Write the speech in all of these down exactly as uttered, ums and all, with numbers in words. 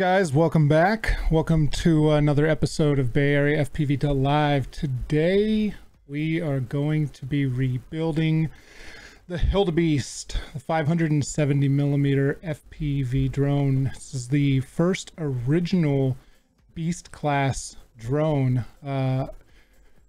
guys, welcome back. Welcome to another episode of Bay Area F P V Live. Today we are going to be rebuilding the Hildabeast, the five hundred seventy millimeter F P V drone. This is the first original Beast class drone uh,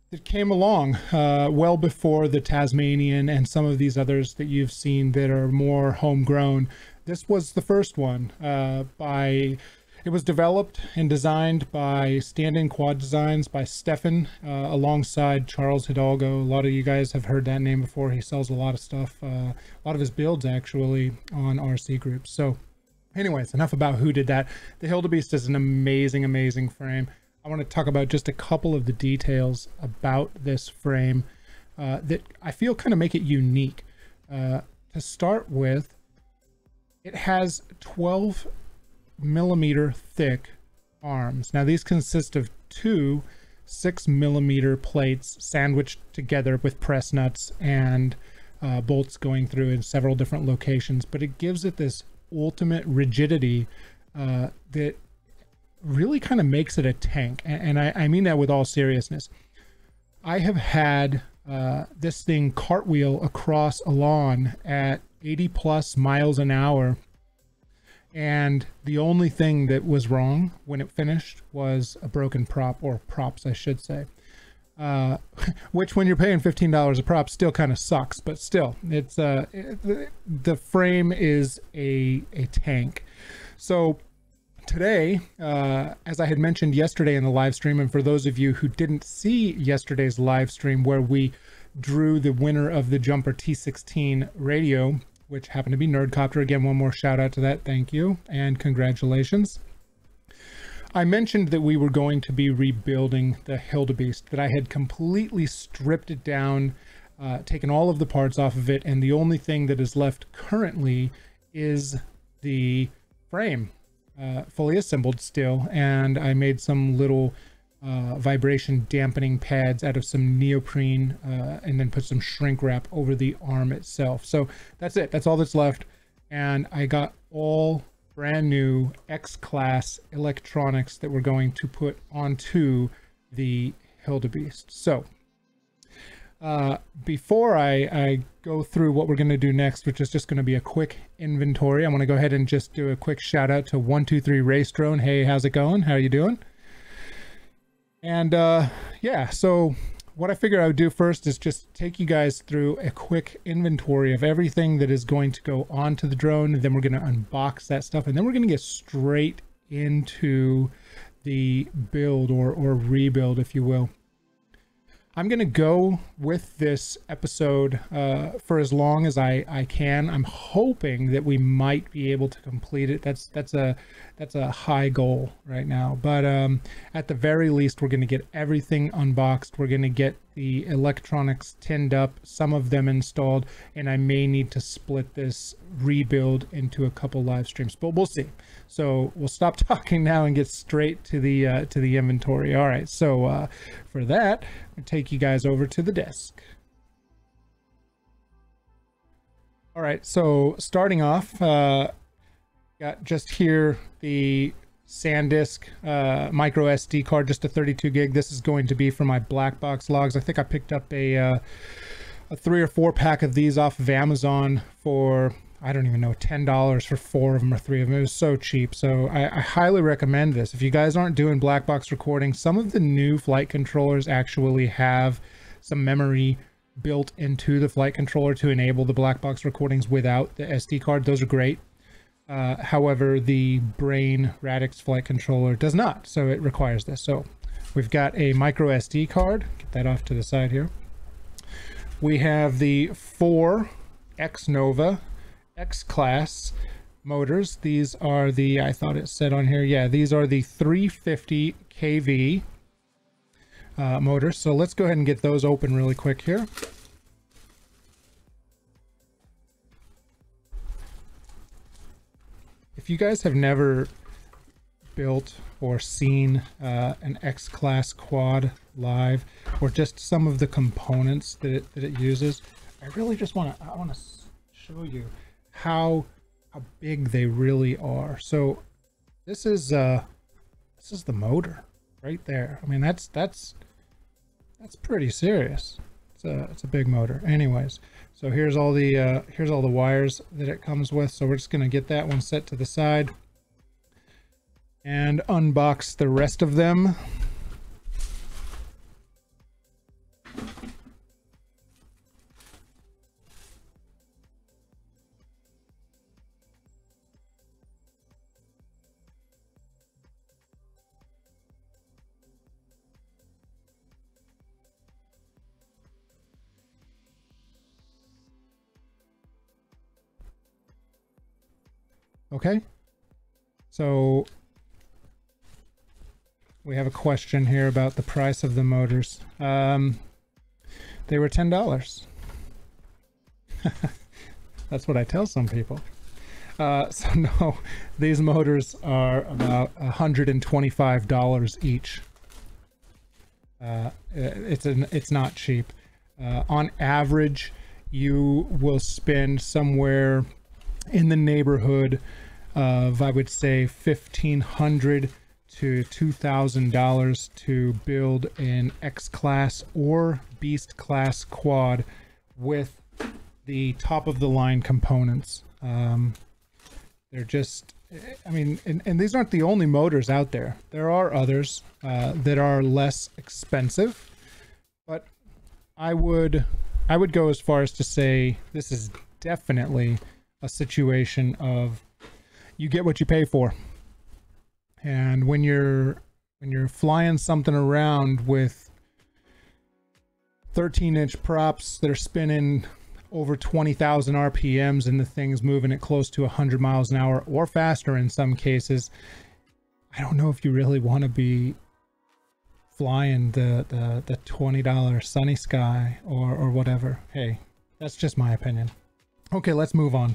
that came along uh, well before the Tasmanian and some of these others that you've seen that are more homegrown. This was the first one. Uh, by it was developed and designed by Stand-In Quad Designs by Stefan uh, alongside Charles Hidalgo. A lot of you guys have heard that name before. He sells a lot of stuff, uh, a lot of his builds actually on R C Group. So anyways, enough about who did that. The Hildabeast is an amazing, amazing frame. I want to talk about just a couple of the details about this frame uh, that I feel kind of make it unique. Uh, to start with, it has twelve millimeter thick arms. Now these consist of two six millimeter plates sandwiched together with press nuts and uh, bolts going through in several different locations, but it gives it this ultimate rigidity uh, that really kind of makes it a tank. And, and I, I mean that with all seriousness. I have had uh, this thing cartwheel across a lawn at eighty plus miles an hour, and the only thing that was wrong when it finished was a broken prop, or props I should say, uh, which when you're paying fifteen dollars a prop still kind of sucks, but still it's uh, it, the frame is a, a tank. So today, uh, as I had mentioned yesterday in the live stream, and for those of you who didn't see yesterday's live stream where we drew the winner of the Jumper T sixteen radio, which happened to be Nerdcopter. Again, one more shout out to that. Thank you and congratulations. I mentioned that we were going to be rebuilding the Hildabeast, that I had completely stripped it down, uh, taken all of the parts off of it, and the only thing that is left currently is the frame, uh, fully assembled still, and I made some little Uh, vibration dampening pads out of some neoprene uh, and then put some shrink wrap over the arm itself. So that's it, that's all that's left. And I got all brand new X-Class electronics that we're going to put onto the Hildabeast. So uh, before I, I go through what we're going to do next, which is just going to be a quick inventory, I want to go ahead and just do a quick shout out to one two three Race Drone. Hey, how's it going? How are you doing? And uh, yeah, so what I figure I would do first is just take you guys through a quick inventory of everything that is going to go onto the drone. And then we're going to unbox that stuff, and then we're going to get straight into the build or, or rebuild, if you will. I'm going to go with this episode uh, for as long as I, I can. I'm hoping that we might be able to complete it. That's that's a that's a high goal right now. But um, at the very least, we're going to get everything unboxed. We're going to get the electronics tinned up, some of them installed, and I may need to split this rebuild into a couple live streams. But we'll see. So we'll stop talking now and get straight to the uh, to the inventory. All right. So uh, for that, I'll take you guys over to the desk. All right. So starting off, uh, got just here the SanDisk uh, micro S D card, just a thirty-two gig. This is going to be for my black box logs. I think I picked up a uh, a three or four pack of these off of Amazon for, I don't even know, ten dollars for four of them or three of them. It was so cheap. So I, I highly recommend this. If you guys aren't doing black box recording, some of the new flight controllers actually have some memory built into the flight controller to enable the black box recordings without the S D card. Those are great. Uh, however, the Brain Radix flight controller does not, so it requires this. So we've got a micro S D card. Get that off to the side here. We have the four Xnova X-Class motors. These are the, I thought it said on here, yeah, these are the three fifty K V uh, motors. So let's go ahead and get those open really quick here. If you guys have never built or seen uh, an X-Class quad live, or just some of the components that it, that it uses, I really just want to, I want to show you how how big they really are. So this is uh this is the motor right there. I mean, that's that's that's pretty serious. It's a it's a big motor. Anyways, so here's all the uh here's all the wires that it comes with. So we're just going to get that one set to the side and unbox the rest of them. Okay, so we have a question here about the price of the motors. Um, they were ten dollars. That's what I tell some people. Uh, so no, these motors are about one hundred twenty-five dollars each. Uh, it's, an, it's not cheap. Uh, on average, you will spend somewhere in the neighborhood of, I would say, fifteen hundred to two thousand dollars to build an X-Class or Beast-Class quad with the top-of-the-line components. Um, they're just, I mean, and, and these aren't the only motors out there. There are others uh, that are less expensive, but I would, I would go as far as to say this is definitely a situation of you get what you pay for. And when you're when you're flying something around with thirteen inch props that are spinning over twenty thousand R P Ms and the thing's moving at close to one hundred miles an hour or faster in some cases, I don't know if you really want to be flying the the, the twenty dollar Sunny Sky or or whatever. Hey, that's just my opinion. Okay, let's move on.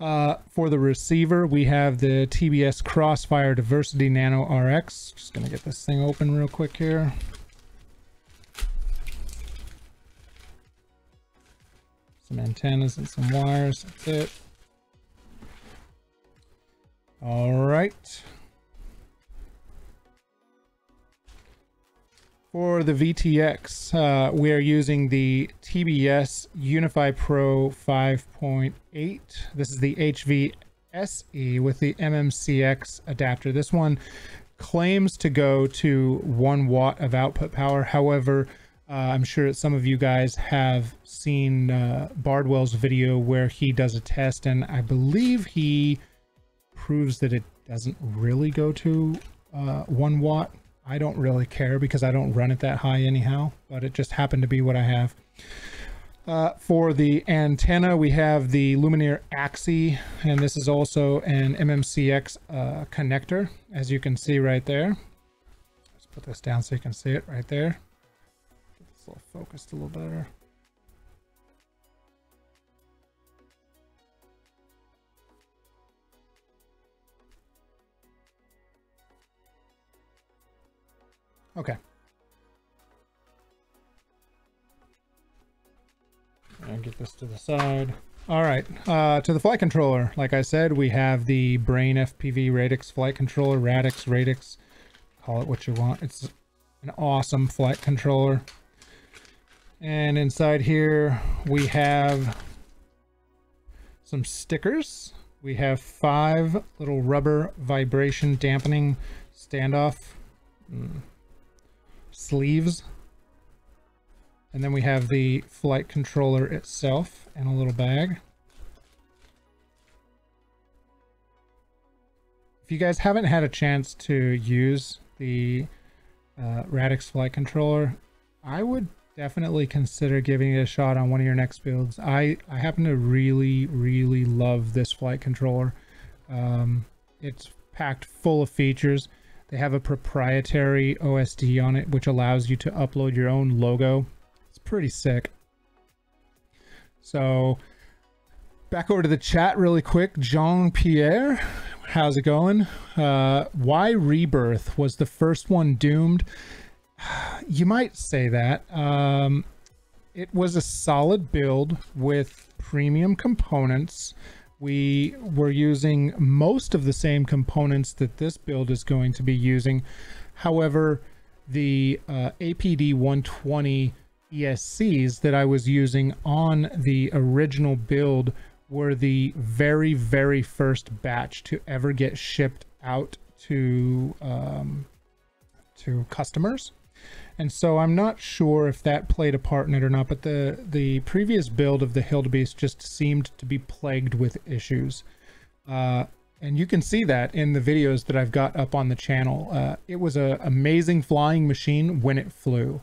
Uh, for the receiver, we have the T B S Crossfire Diversity Nano R X. Just gonna get this thing open real quick here. Some antennas and some wires, that's it. All right. For the V T X, uh, we are using the T B S Unify Pro five point eight. This is the H V S E with the M M C X adapter. This one claims to go to one watt of output power. However, uh, I'm sure some of you guys have seen uh, Bardwell's video where he does a test, and I believe he proves that it doesn't really go to uh, one watt. I don't really care because I don't run it that high anyhow, but it just happened to be what I have. Uh, for the antenna, we have the Lumenier A X I I, and this is also an M M C X uh, connector, as you can see right there. Let's put this down so you can see it right there. Get this little focused a little better. Okay. I'll get this to the side. All right, uh, to the flight controller. Like I said, we have the Brain F P V Radix flight controller, Radix, Radix, call it what you want. It's an awesome flight controller. And inside here, we have some stickers. We have five little rubber vibration dampening standoff. Mm. sleeves, and then we have the flight controller itself in a little bag. If you guys haven't had a chance to use the uh, Radix flight controller, I would definitely consider giving it a shot on one of your next builds. I, I happen to really, really love this flight controller. Um, it's packed full of features. They have a proprietary O S D on it, which allows you to upload your own logo. It's pretty sick. So back over to the chat really quick. Jean-Pierre, how's it going? Uh, why Rebirth was the first one doomed? You might say that. Um, it was a solid build with premium components, we were using most of the same components that this build is going to be using. However, the uh, A P D one twenty E S Cs that I was using on the original build were the very, very first batch to ever get shipped out to um, to customers. And so I'm not sure if that played a part in it or not, but the, the previous build of the Hildabeast just seemed to be plagued with issues. Uh, and you can see that in the videos that I've got up on the channel. Uh, it was an amazing flying machine when it flew.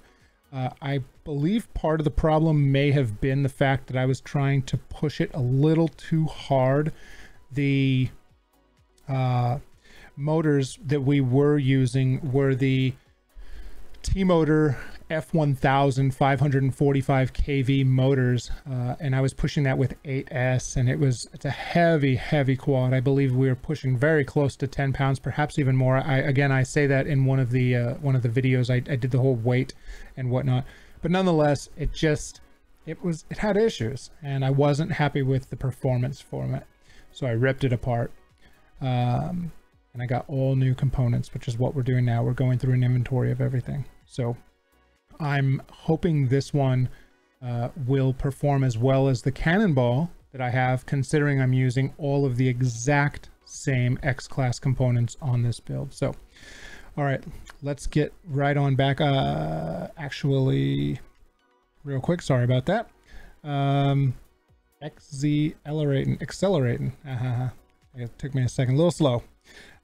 Uh, I believe part of the problem may have been the fact that I was trying to push it a little too hard. The uh, motors that we were using were the T-Motor F one thousand five forty-five K V motors, uh, and I was pushing that with eight S, and it was it's a heavy, heavy quad. I believe we were pushing very close to ten pounds, perhaps even more. I again, I say that in one of the uh, one of the videos. I, I did the whole weight and whatnot, but nonetheless, it just it was it had issues, and I wasn't happy with the performance from it, so I ripped it apart. Um, and I got all new components, which is what we're doing now. We're going through an inventory of everything. So I'm hoping this one uh, will perform as well as the Cannonball that I have, considering I'm using all of the exact same X-Class components on this build. So, all right, let's get right on back. Uh, actually, real quick, sorry about that. Um, X Z-elerating, accelerating. Uh-huh. It took me a second, a little slow.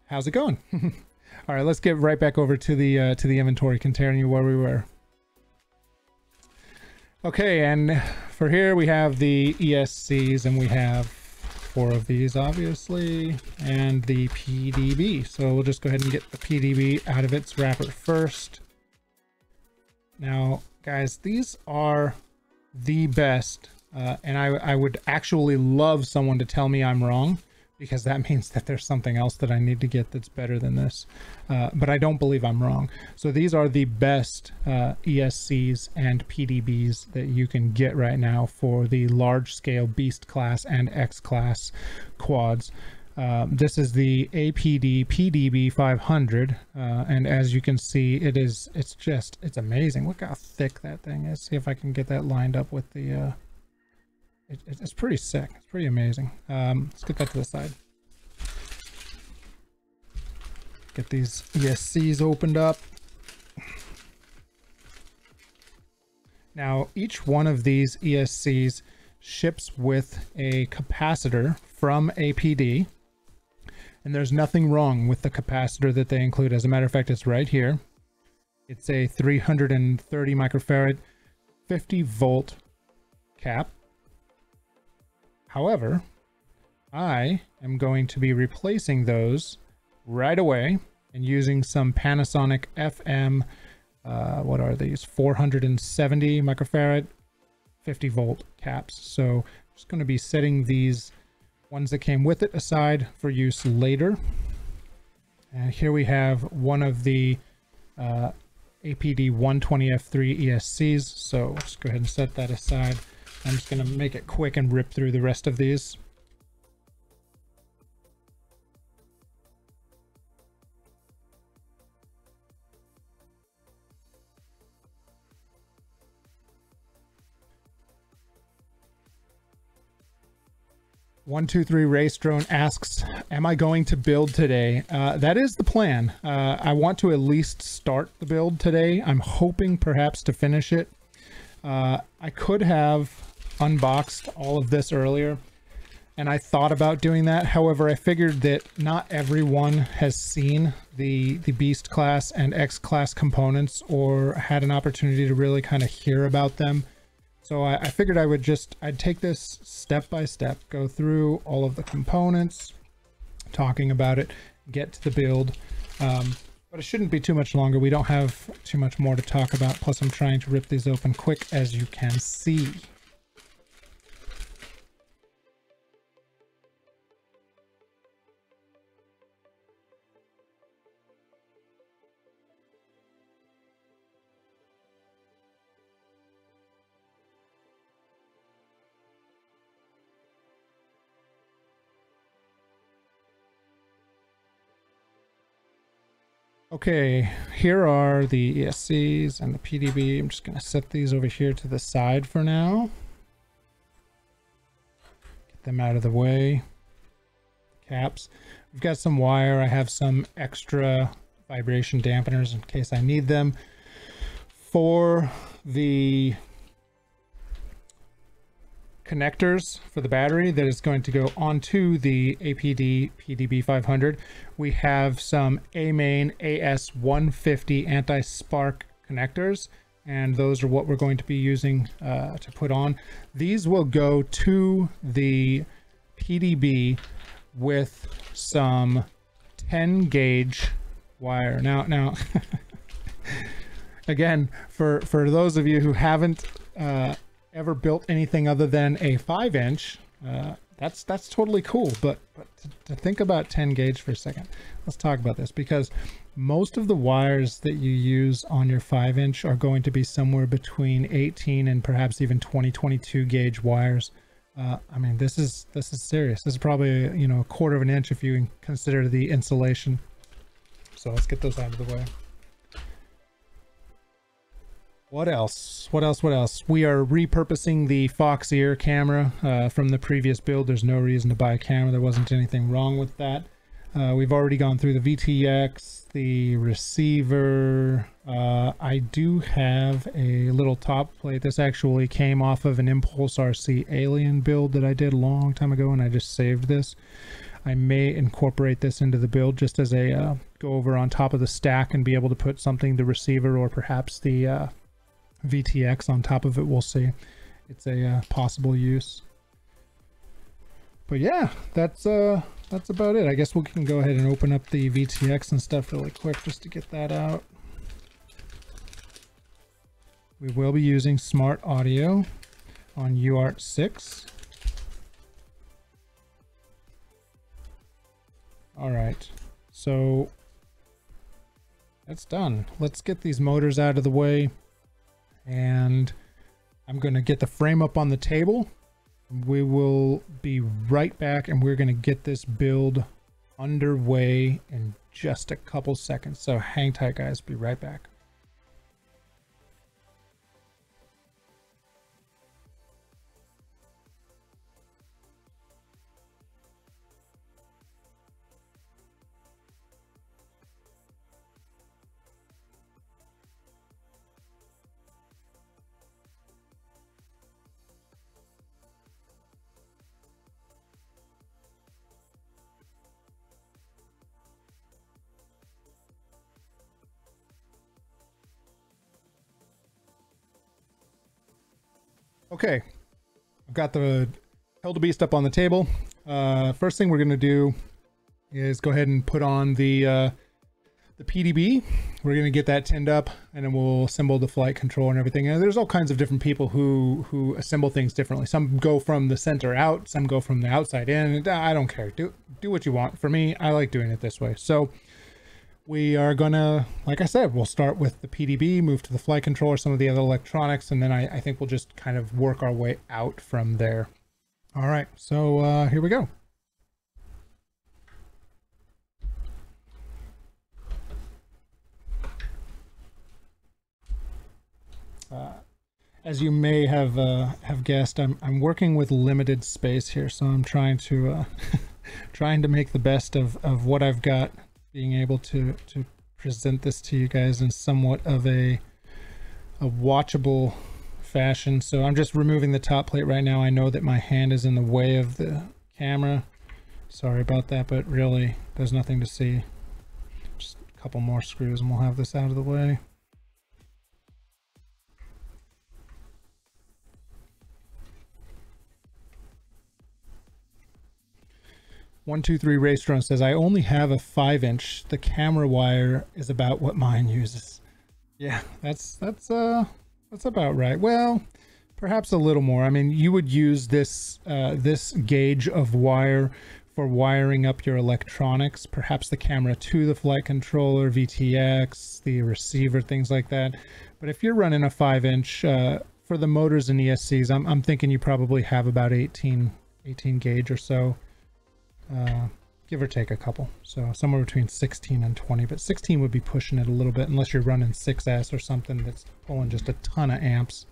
How's it going? All right, let's get right back over to the uh, to the inventory, continuing where we were. Okay, and for here we have the E S Cs, and we have four of these, obviously, and the P D B. So we'll just go ahead and get the P D B out of its wrapper first. Now, guys, these are the best, uh, and I, I would actually love someone to tell me I'm wrong, because that means that there's something else that I need to get that's better than this. Uh, but I don't believe I'm wrong. So these are the best uh, E S Cs and P D Bs that you can get right now for the large scale Beast class and X class quads. Um, this is the A P D P D B five hundred. Uh, and as you can see, it is, it's just, it's amazing. Look how thick that thing is. See if I can get that lined up with the, uh, It, it's pretty sick. It's pretty amazing. Um, let's get that to the side. Get these E S Cs opened up. Now, each one of these E S Cs ships with a capacitor from A P D. And there's nothing wrong with the capacitor that they include. As a matter of fact, it's right here. It's a three hundred thirty microfarad, fifty volt cap. However, I am going to be replacing those right away and using some Panasonic F M, uh, what are these, four hundred seventy microfarad, fifty volt caps. So I'm just going to be setting these ones that came with it aside for use later. And here we have one of the uh, A P D one twenty F three E S Cs. So let's go ahead and set that aside. I'm just going to make it quick and rip through the rest of these. one two three Race Drone asks, am I going to build today? Uh, that is the plan. Uh, I want to at least start the build today. I'm hoping perhaps to finish it. Uh, I could have unboxed all of this earlier, and I thought about doing that. However, I figured that not everyone has seen the the Beast class and X class components or had an opportunity to really kind of hear about them. So I, I figured I would just I'd take this step by step, go through all of the components, talking about it, get to the build. Um, but it shouldn't be too much longer. We don't have too much more to talk about. Plus, I'm trying to rip these open quick, as you can see. Okay, here are the E S Cs and the P D B. I'm just going to set these over here to the side for now. Get them out of the way. Caps. We've got some wire. I have some extra vibration dampeners in case I need them. For the connectors for the battery that is going to go onto the A P D P D B five hundred, we have some Amain A S one fifty anti-spark connectors, and those are what we're going to be using uh, to put on. These will go to the P D B with some ten gauge wire. Now, now, again, for for those of you who haven't uh, ever built anything other than a five inch, uh, that's that's totally cool. But, but to, to think about ten gauge for a second, let's talk about this, because most of the wires that you use on your five inch are going to be somewhere between eighteen and perhaps even twenty, twenty-two gauge wires. Uh, I mean, this is this is serious. This is probably, you know, a quarter of an inch if you consider the insulation. So let's get those out of the way. What else? What else? What else? We are repurposing the Foxeer camera uh, from the previous build. There's no reason to buy a camera. There wasn't anything wrong with that. Uh, we've already gone through the V T X, the receiver. Uh, I do have a little top plate. This actually came off of an Impulse R C Alien build that I did a long time ago, and I just saved this. I may incorporate this into the build just as a uh, go over on top of the stack and be able to put something, the receiver or perhaps the uh, V T X on top of it. We'll see. It's a uh, possible use. But yeah, that's uh that's about it. I guess we can go ahead and open up the V T X and stuff really quick just to get that out. We will be using smart audio on U A R T six. All right, so that's done. Let's get these motors out of the way. And I'm going to get the frame up on the table. We will be right back, and we're going to get this build underway in just a couple seconds. So hang tight, guys. Be right back. Okay, I've got the Hildabeast up on the table. Uh, first thing we're going to do is go ahead and put on the uh, the P D B. We're going to get that tinned up, and then we'll assemble the flight control and everything. And there's all kinds of different people who who assemble things differently. Some go from the center out, some go from the outside in. I don't care. Do do what you want. For me, I like doing it this way. So we are gonna, like I said, we'll start with the P D B, move to the flight controller, some of the other electronics, and then I, I think we'll just kind of work our way out from there. All right, so uh, here we go. Uh, as you may have uh, have guessed, I'm I'm working with limited space here, so I'm trying to uh, trying to make the best of of what I've got. Being able to to present this to you guys in somewhat of a a watchable fashion. So I'm just removing the top plate right now. I know that my hand is in the way of the camera. Sorry about that, but really there's nothing to see. Just a couple more screws and we'll have this out of the way. one two three Race Drone says, I only have a five inch. The camera wire is about what mine uses. Yeah, that's that's uh that's about right. Well, perhaps a little more. I mean, you would use this uh this gauge of wire for wiring up your electronics, perhaps the camera to the flight controller, V T X, the receiver, things like that. But if you're running a five inch uh for the motors and E S Cs, I'm I'm thinking you probably have about eighteen gauge or so. Uh, give or take a couple. So somewhere between sixteen and twenty, but sixteen would be pushing it a little bit unless you're running six S or something that's pulling just a ton of amps.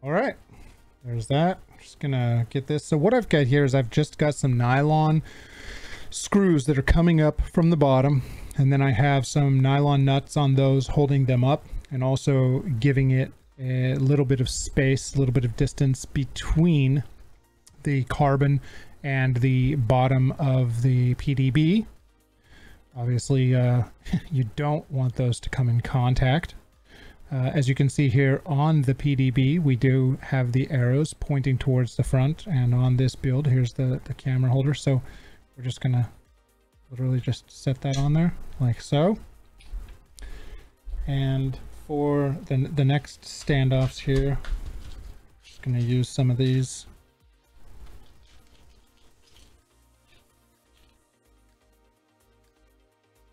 All right, there's that. I'm just gonna get this. So what I've got here is I've just got some nylon screws that are coming up from the bottom, and then I have some nylon nuts on those holding them up and also giving it a little bit of space, a little bit of distance between the carbon and the bottom of the P D B. Obviously, uh, you don't want those to come in contact. Uh, as you can see here on the P D B, we do have the arrows pointing towards the front, and on this build, here's the, the camera holder. So we're just gonna literally just set that on there like so. And for the, the next standoffs here, just gonna use some of these.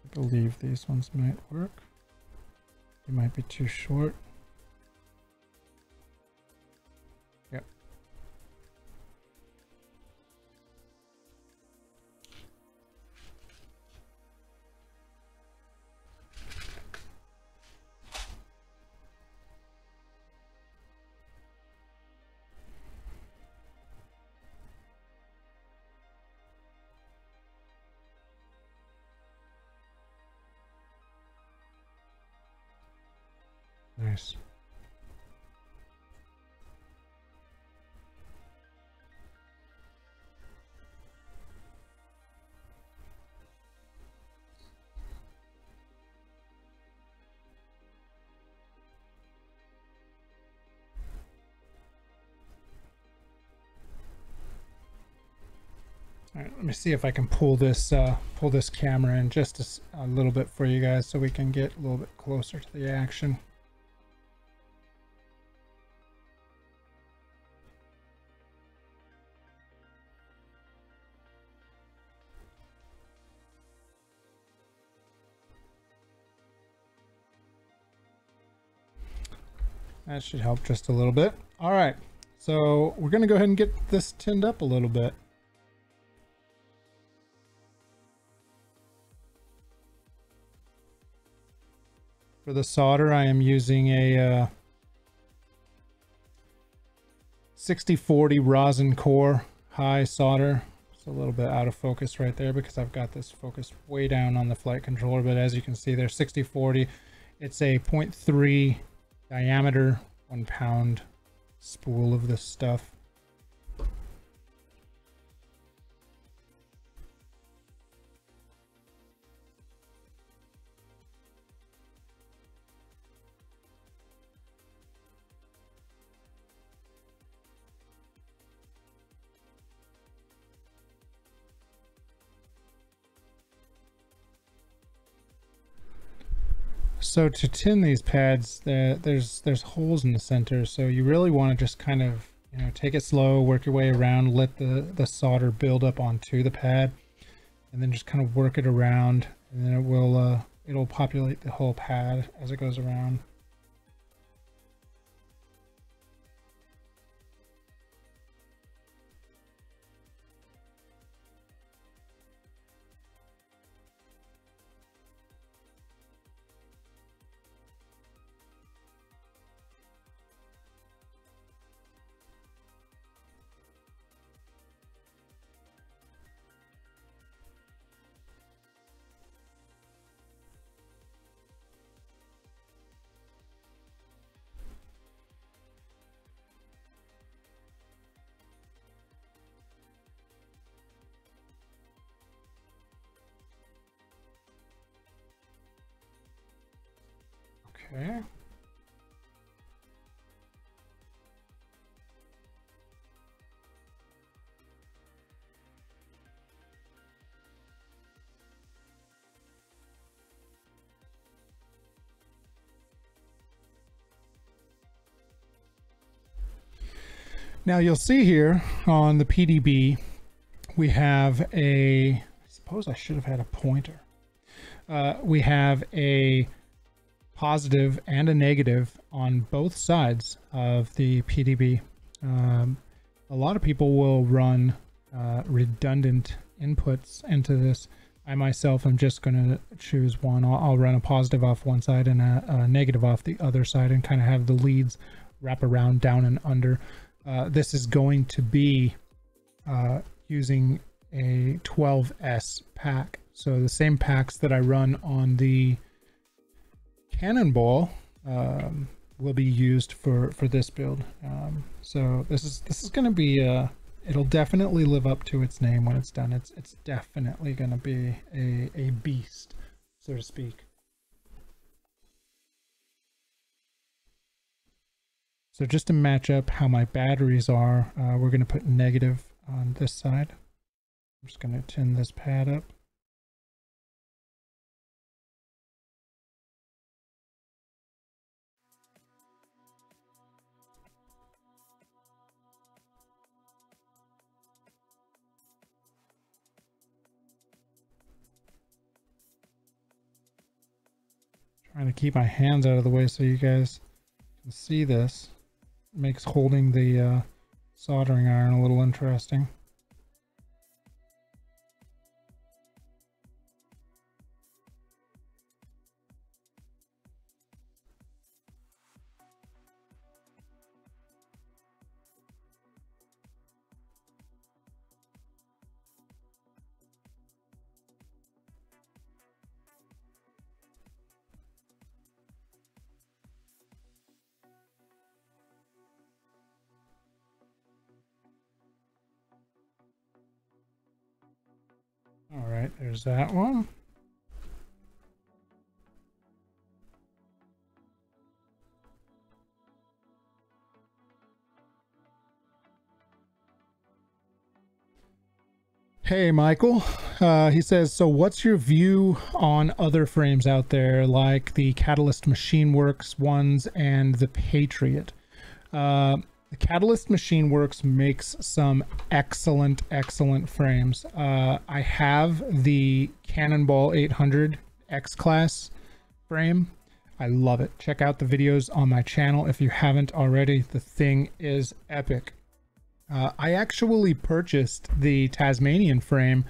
I believe these ones might work. It might be too short. Yep. Nice. All right, let me see if I can pull this uh, pull this camera in just a, a little bit for you guys so we can get a little bit closer to the action. That should help just a little bit. All right, so we're gonna go ahead and get this tinned up a little bit. For the solder, I am using a uh, sixty forty rosin core high solder. It's a little bit out of focus right there because I've got this focus way down on the flight controller, but as you can see there, sixty forty, it's a point three diameter, one pound spool of this stuff. So to tin these pads, uh, there's there's holes in the center, so you really want to just kind of, you know, take it slow, work your way around, let the, the solder build up onto the pad, and then just kind of work it around, and then it will uh, it'll populate the whole pad as it goes around. Okay. Now you'll see here on the P D B, we have a, I suppose I should have had a pointer. Uh, we have a positive and a negative on both sides of the P D B. Um, a lot of people will run uh, redundant inputs into this. I myself am just going to choose one. I'll, I'll run a positive off one side and a, a negative off the other side, and kind of have the leads wrap around down and under. Uh, this is going to be uh, using a twelve S pack. So the same packs that I run on the Cannonball um, will be used for for this build. Um, so this is this is going to be a. It'll definitely live up to its name when it's done. It's it's definitely going to be a, a beast, so to speak. So just to match up how my batteries are, uh, we're going to put negative on this side. I'm just going to tin this pad up. Trying to keep my hands out of the way so you guys can see this. It makes holding the uh, soldering iron a little interesting. All right, there's that one. Hey, Michael, uh, he says, so what's your view on other frames out there like the Catalyst Machine Works ones and the Patriot? Uh, the Catalyst Machine Works makes some excellent, excellent frames. Uh, I have the Cannonball eight hundred X-Class frame. I love it. Check out the videos on my channel if you haven't already. The thing is epic. Uh, I actually purchased the Tasmanian frame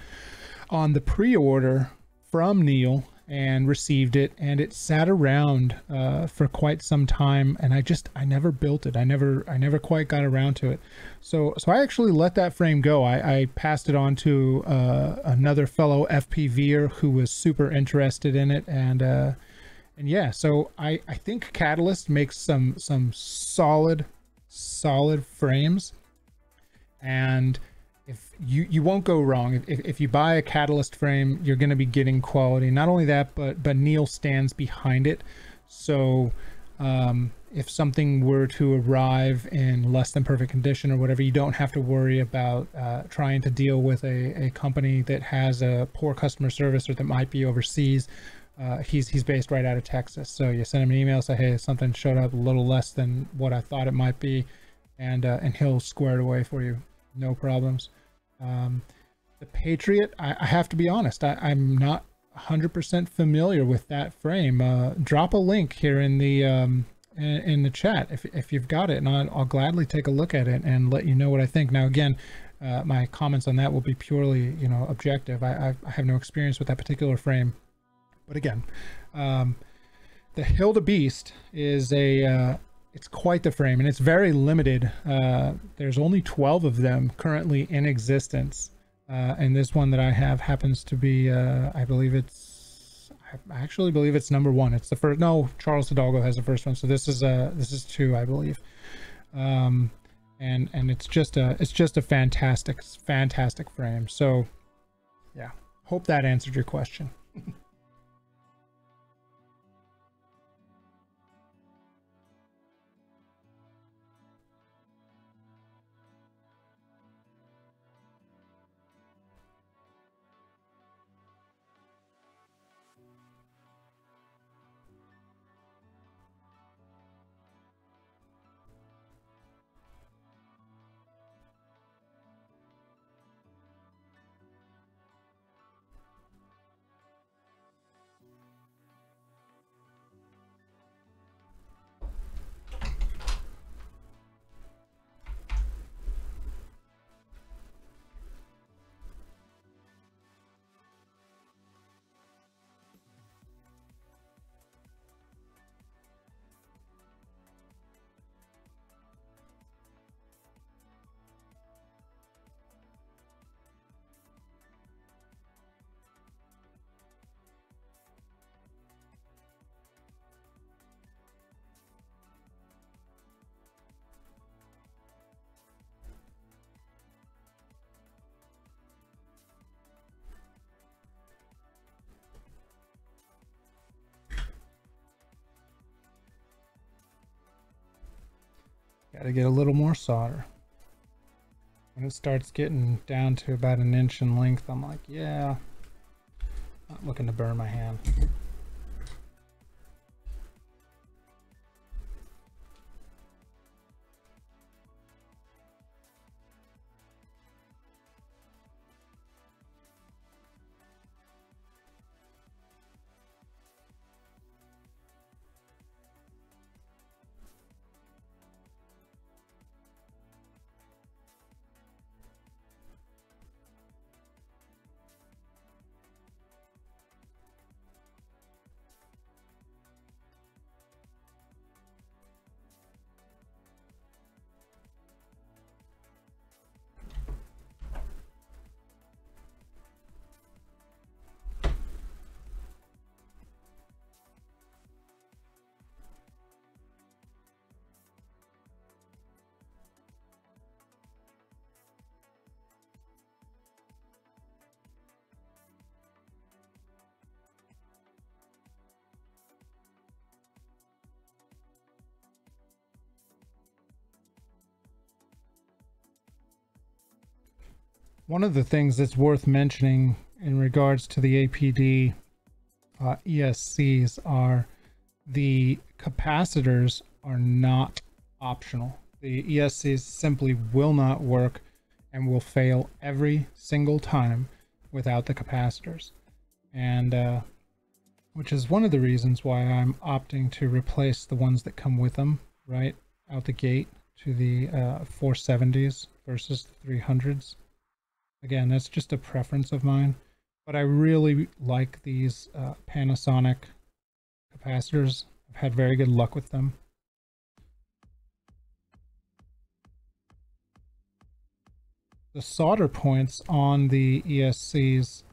on the pre-order from Neil and received it, and it sat around uh, for quite some time, and I just I never built it. I never I never quite got around to it, so so I actually let that frame go. I, I passed it on to uh, another fellow FPVer who was super interested in it, and uh, and yeah, so I I think Catalyst makes some some solid solid frames, and if you you won't go wrong. If, if you buy a Catalyst frame, you're going to be getting quality. Not only that, but but Neil stands behind it. So um, if something were to arrive in less than perfect condition or whatever, you don't have to worry about uh, trying to deal with a, a company that has a poor customer service or that might be overseas. Uh, he's he's based right out of Texas. So you send him an email, say, hey, something showed up a little less than what I thought it might be, and uh, and he'll square it away for you. No problems. Um, the Patriot, I, I have to be honest, I, I'm not one hundred percent familiar with that frame. Uh, drop a link here in the um, in, in the chat if, if you've got it, and I'll, I'll gladly take a look at it and let you know what I think. Now, again, uh, my comments on that will be purely, you know, objective. I, I, I have no experience with that particular frame, but again, um, the Hildabeast is a uh, it's quite the frame, and it's very limited. Uh, there's only twelve of them currently in existence. Uh, and this one that I have happens to be, uh, I believe it's, I actually believe it's number one. It's the first, no, Charles Hidalgo has the first one. So this is uh, this is two, I believe. Um, and, and it's just a, it's just a fantastic, fantastic frame. So yeah, hope that answered your question. Gotta get a little more solder. When it starts getting down to about an inch in length, I'm like, yeah, not looking to burn my hand. One of the things that's worth mentioning in regards to the A P D uh, E S Cs are the capacitors are not optional. The E S Cs simply will not work and will fail every single time without the capacitors. And uh, which is one of the reasons why I'm opting to replace the ones that come with them right out the gate to the uh, four seventies versus the three hundreds. Again, that's just a preference of mine, but I really like these uh, Panasonic capacitors. I've had very good luck with them. The solder points on the E S Cs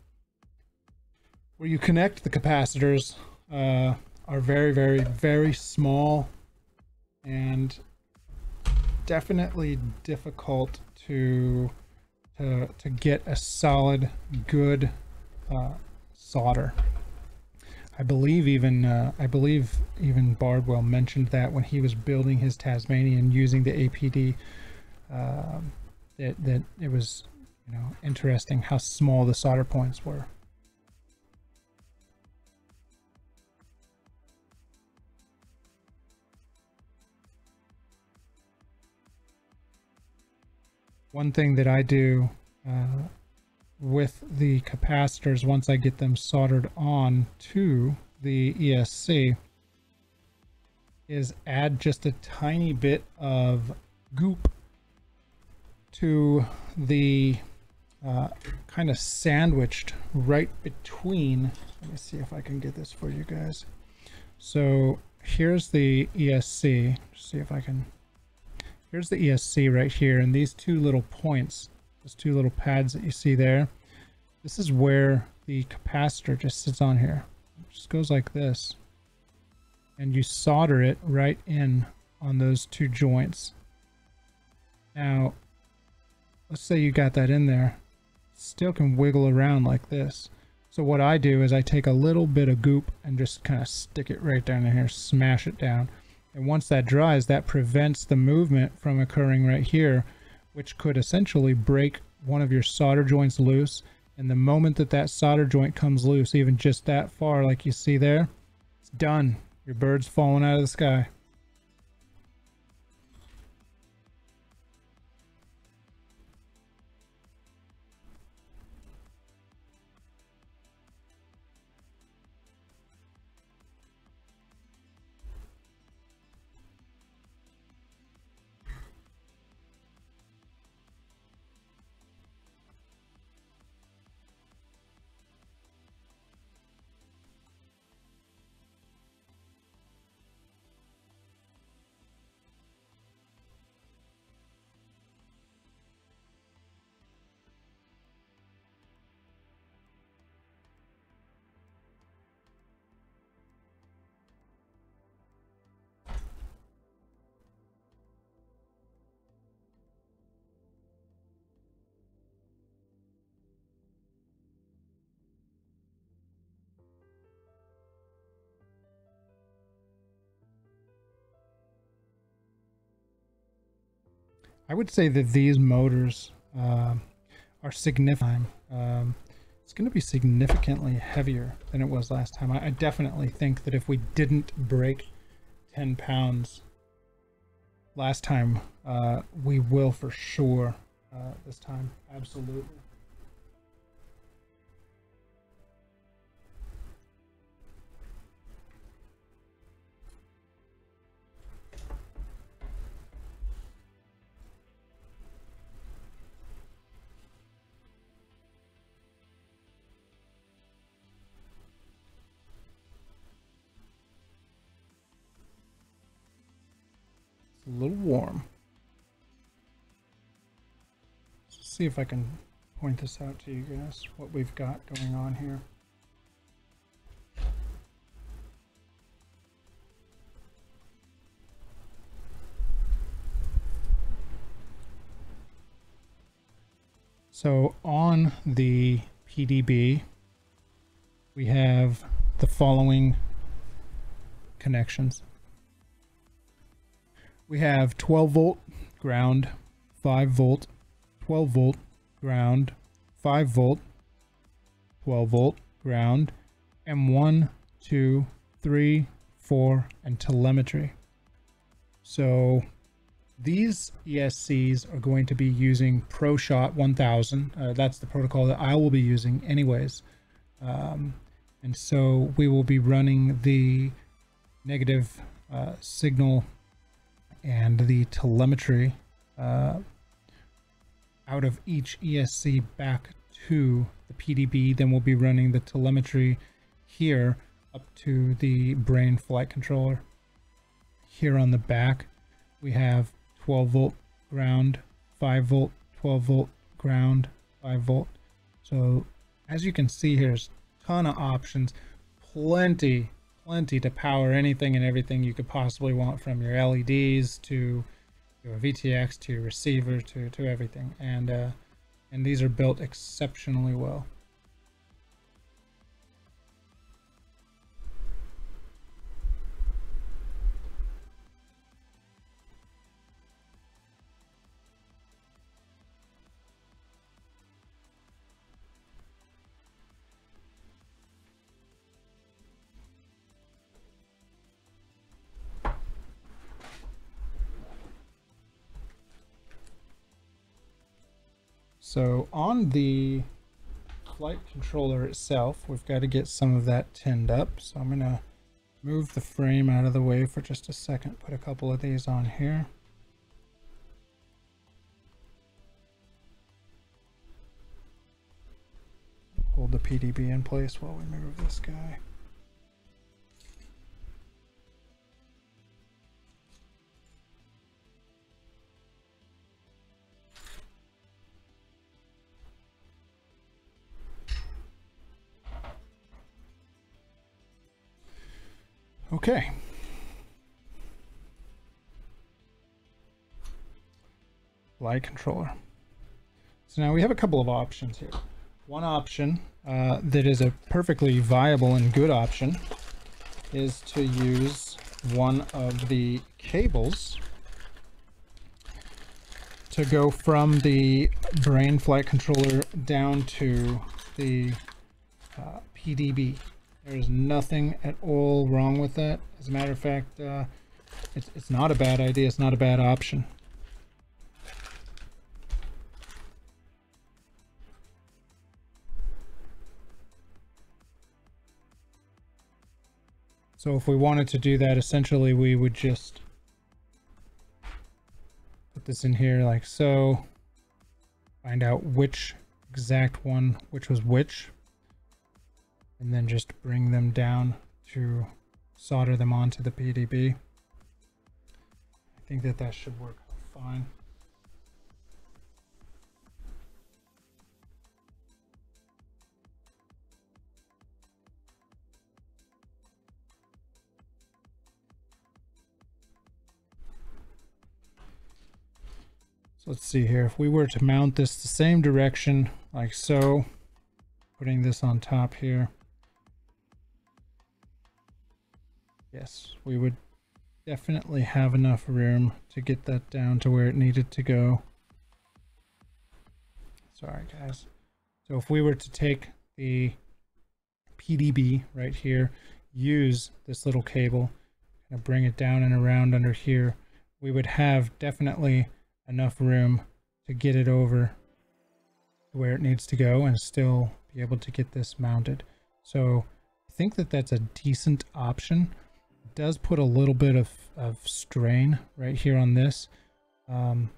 where you connect the capacitors uh, are very, very, very small and definitely difficult to To, to get a solid, good uh, solder. I believe even uh, I believe even Bardwell mentioned that when he was building his Tasmanian using the A P D, uh, that that it was, you know, interesting how small the solder points were. One thing that I do uh, with the capacitors, once I get them soldered on to the E S C, is add just a tiny bit of goop to the uh, kind of sandwiched right between. Let me see if I can get this for you guys. So here's the E S C. Let's see if I can. Here's the E S C right here, and these two little points, those two little pads that you see there, this is where the capacitor just sits on here. It just goes like this, and you solder it right in on those two joints. Now, let's say you got that in there, it still can wiggle around like this. So what I do is I take a little bit of goop and just kind of stick it right down in here, smash it down. And once that dries, that prevents the movement from occurring right here, which could essentially break one of your solder joints loose. And the moment that that solder joint comes loose, even just that far, like you see there, it's done. Your bird's falling out of the sky. I would say that these motors uh, are significant. Um, it's going to be significantly heavier than it was last time. I, I definitely think that if we didn't break ten pounds last time, uh, we will for sure uh, this time. Absolutely. A little warm. Let's see if I can point this out to you guys, what we've got going on here. So on the P D B, we have the following connections. We have twelve volt ground, five volt, twelve volt ground, five volt, twelve volt ground, and one, two, three, four, and telemetry. So these E S Cs are going to be using ProShot one thousand. Uh, that's the protocol that I will be using anyways. Um, and so we will be running the negative uh, signal and the telemetry uh, out of each E S C back to the P D B. Then we'll be running the telemetry here up to the Brain flight controller. Here on the back, we have twelve volt ground, five volt, twelve volt ground, five volt. So as you can see, here's a ton of options, plenty plenty to power anything and everything you could possibly want, from your L E Ds to your V T X to your receiver to, to everything. And uh, and these are built exceptionally well. So on the flight controller itself, we've got to get some of that tinned up. So I'm going to move the frame out of the way for just a second, put a couple of these on here. Hold the P D B in place while we move this guy. Okay. Flight controller. So now we have a couple of options here. One option uh, that is a perfectly viable and good option is to use one of the cables to go from the Brain flight controller down to the uh, P D B. There's nothing at all wrong with that. As a matter of fact, uh, it's, it's not a bad idea. It's not a bad option. So if we wanted to do that, essentially we would just put this in here like so, find out which exact one, which was which, and then just bring them down to solder them onto the P D B. I think that that should work fine. So let's see here. If we were to mount this the same direction, like so, putting this on top here, yes, we would definitely have enough room to get that down to where it needed to go. Sorry guys. So if we were to take the P D B right here, use this little cable and bring it down and around under here, we would have definitely enough room to get it over to where it needs to go and still be able to get this mounted. So I think that that's a decent option. It does put a little bit of, of strain right here on this. Um,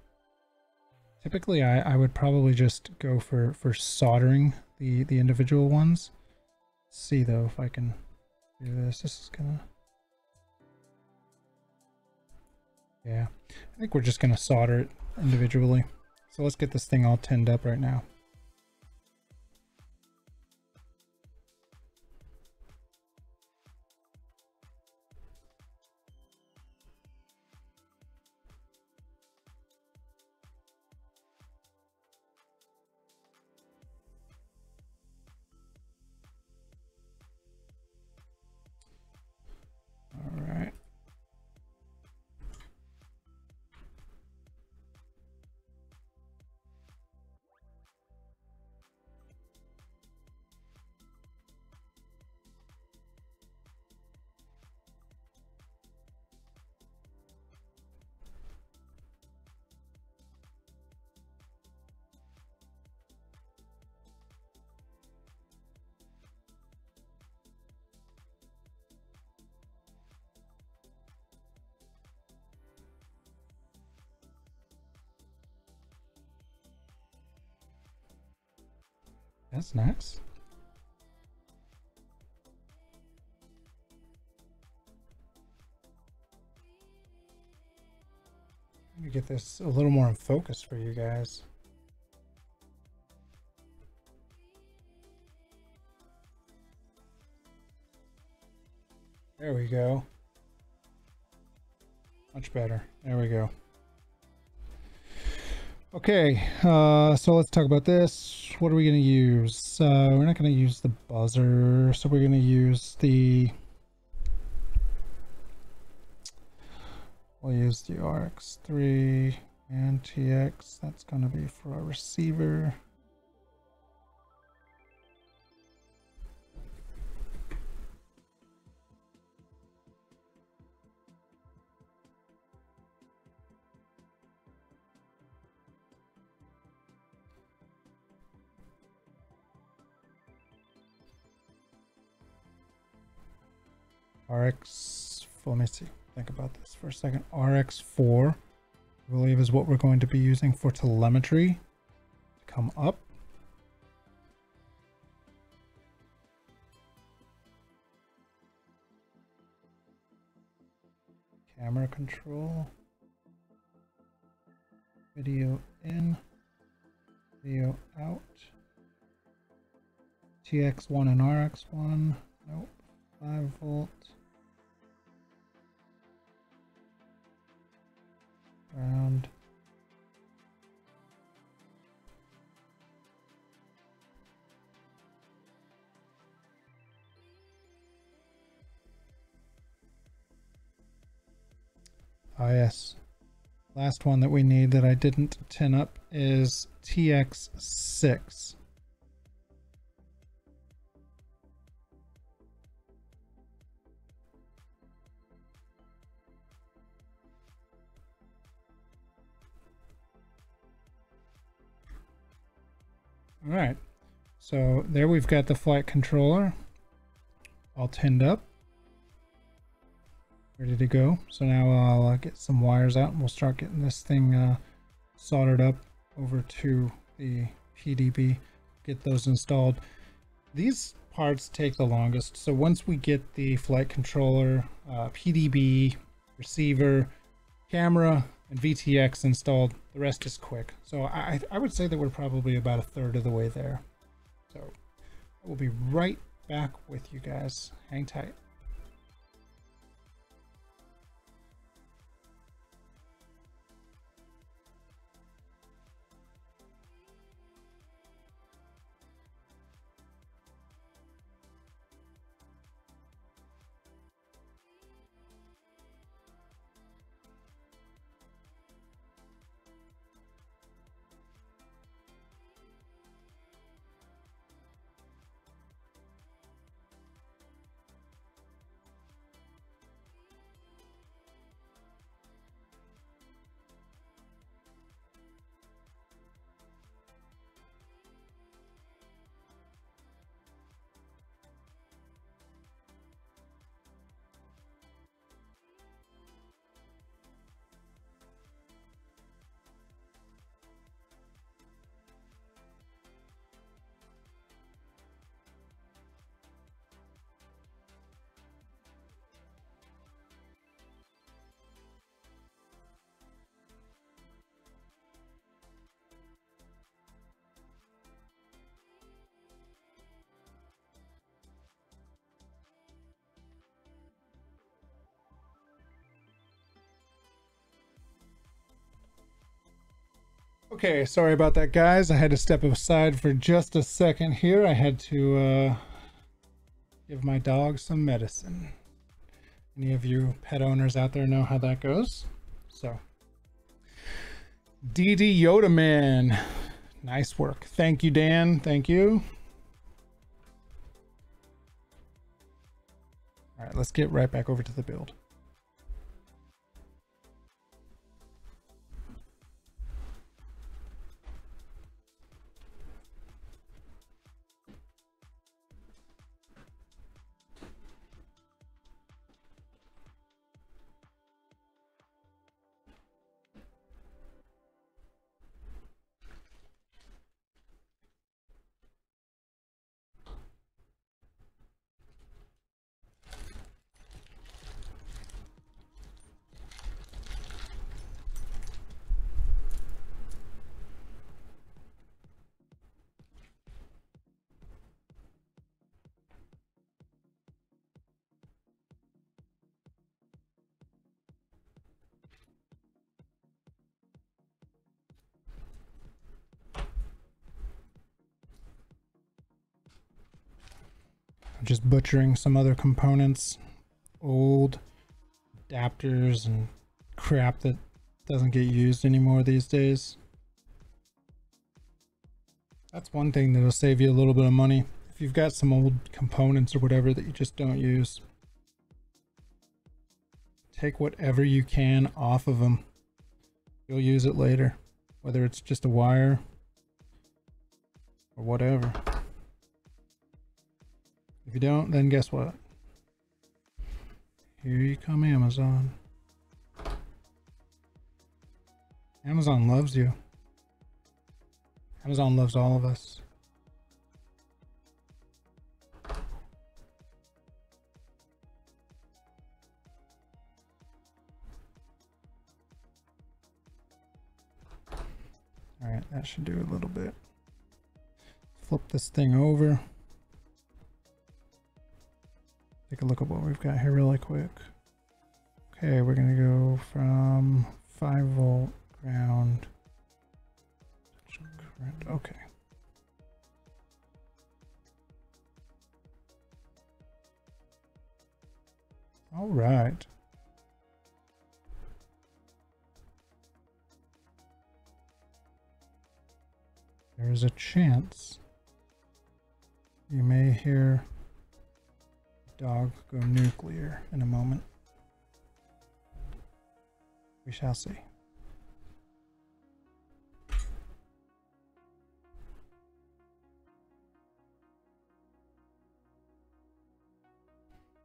typically I, I would probably just go for, for soldering the, the individual ones. Let's see though if I can do this. This is gonna... Yeah, I think we're just gonna solder it individually. So let's get this thing all tinned up right now. That's nice. Let me get this a little more in focus for you guys. There we go. Much better. There we go. Okay, uh, so let's talk about this. What are we going to use? Uh, we're not going to use the buzzer, so we're going to use the... We'll use the R X three and T X. That's going to be for our receiver. R X, well, let me see, think about this for a second. R X four, I believe, is what we're going to be using for telemetry to come up. Camera control, video in, video out, T X one and R X one, nope, five volt. Ground. Ah yes, last one that we need that I didn't tin up is T X six. All right, so there we've got the flight controller all tinned up, ready to go. So now I'll uh, get some wires out and we'll start getting this thing uh, soldered up over to the P D B, get those installed. These parts take the longest. So once we get the flight controller, uh, P D B, receiver, camera, and V T X installed, the rest is quick. So I, I would say that we're probably about a third of the way there. So I will be right back with you guys. Hang tight. Okay, sorry about that, guys. I had to step aside for just a second here. I had to uh, give my dog some medicine. Any of you pet owners out there know how that goes? So, D D Yoda Man, nice work. Thank you, Dan. Thank you. All right, let's get right back over to the build. Just butchering some other components, old adapters and crap that doesn't get used anymore these days. That's one thing that'll save you a little bit of money if you've got some old components or whatever that you just don't use. Take whatever you can off of them. You'll use it later, whether it's just a wire or whatever. If you don't, then guess what? Here you come, Amazon. Amazon loves you. Amazon loves all of us. All right, that should do a little bit. Flip this thing over. Take a look at what we've got here really quick. Okay, we're gonna go from five volt ground. Okay. All right. There is a chance you may hear dog go nuclear in a moment. We shall see.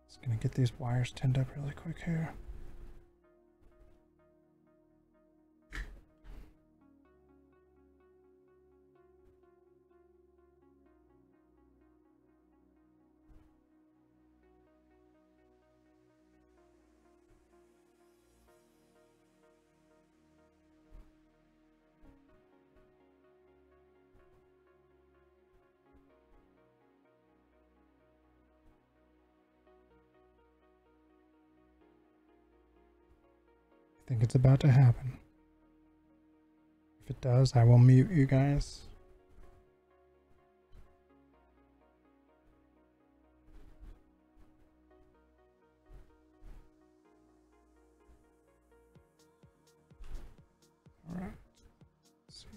Just gonna get these wires tinned up really quick here. I think it's about to happen. If it does, I will mute you guys. All right. Let's see here.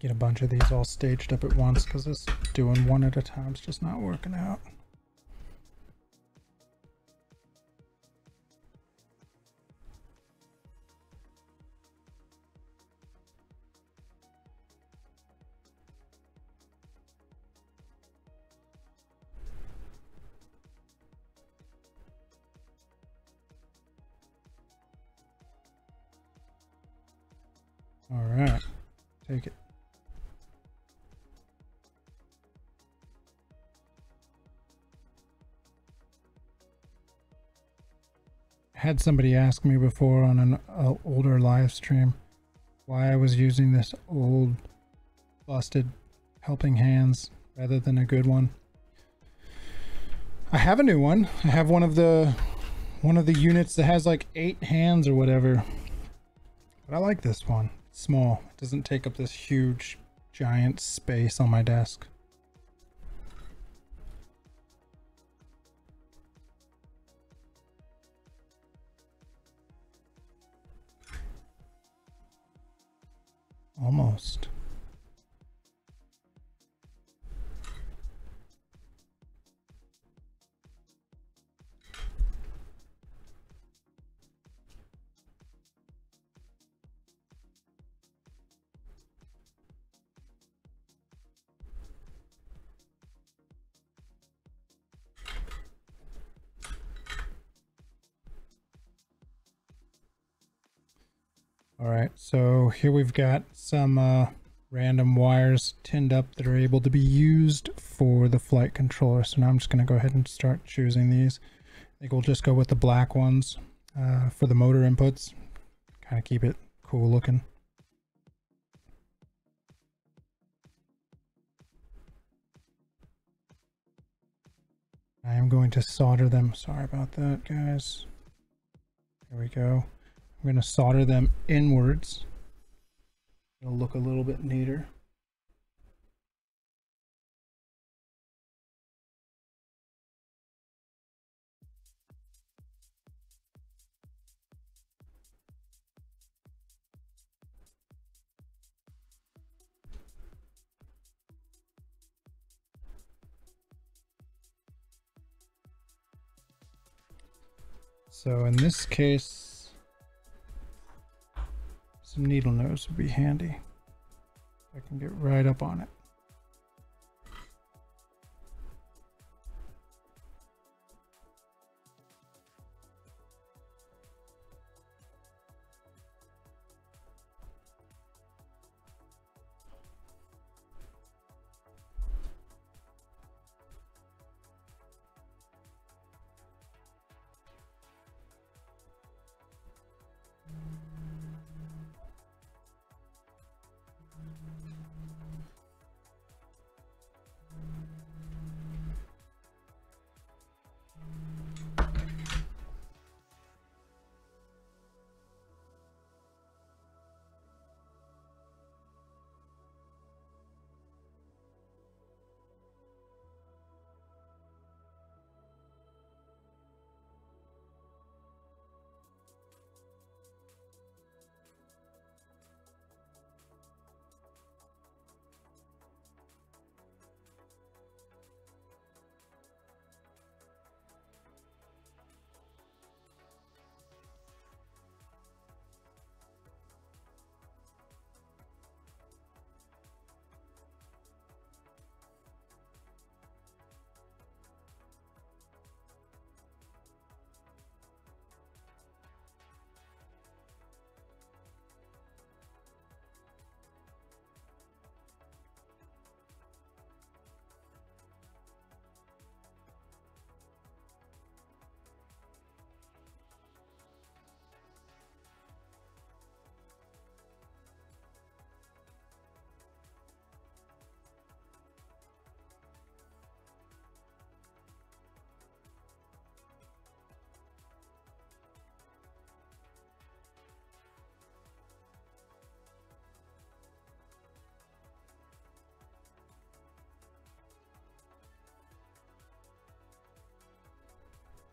Get a bunch of these all staged up at once, because this doing one at a time is just not working out. All right, take it. Had somebody ask me before on an uh, older live stream, why I was using this old busted helping hands rather than a good one. I have a new one. I have one of the one of the units that has like eight hands or whatever, but I like this one. It's small. It doesn't take up this huge giant space on my desk. Almost. All right, so here we've got some uh, random wires tinned up that are able to be used for the flight controller. So now I'm just gonna go ahead and start choosing these. I think we'll just go with the black ones uh, for the motor inputs. Kind of keep it cool looking. I am going to solder them. Sorry about that, guys. Here we go. We're going to solder them inwards. It'll look a little bit neater. So in this case, some needle nose would be handy. I can get right up on it.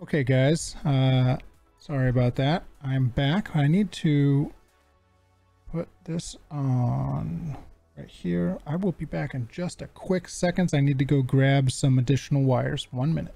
Okay guys, uh, sorry about that. I'm back. I need to put this on right here. I will be back in just a quick seconds. I need to go grab some additional wires. One minute.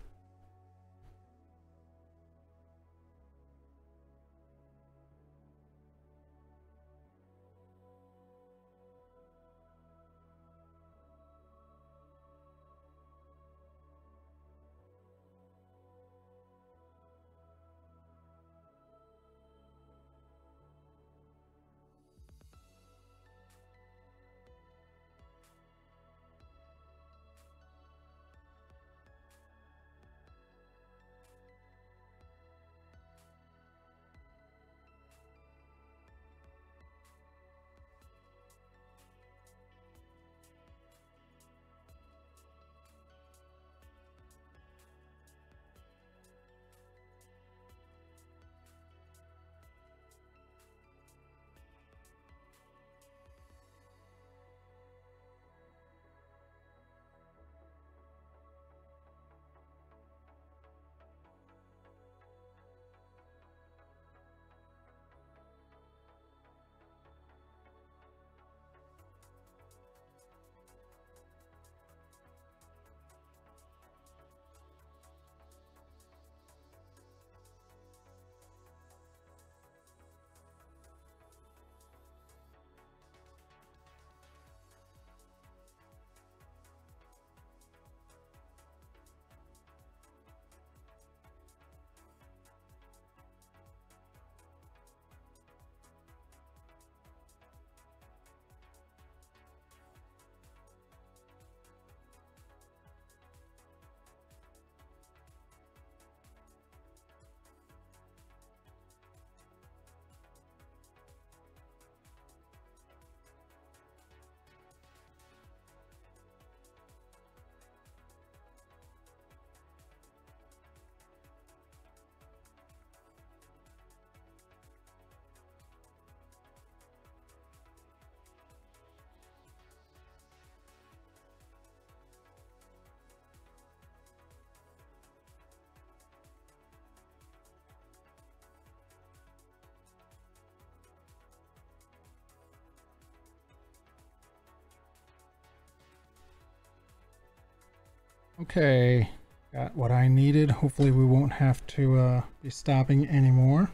Okay, got what I needed. Hopefully we won't have to uh, be stopping anymore.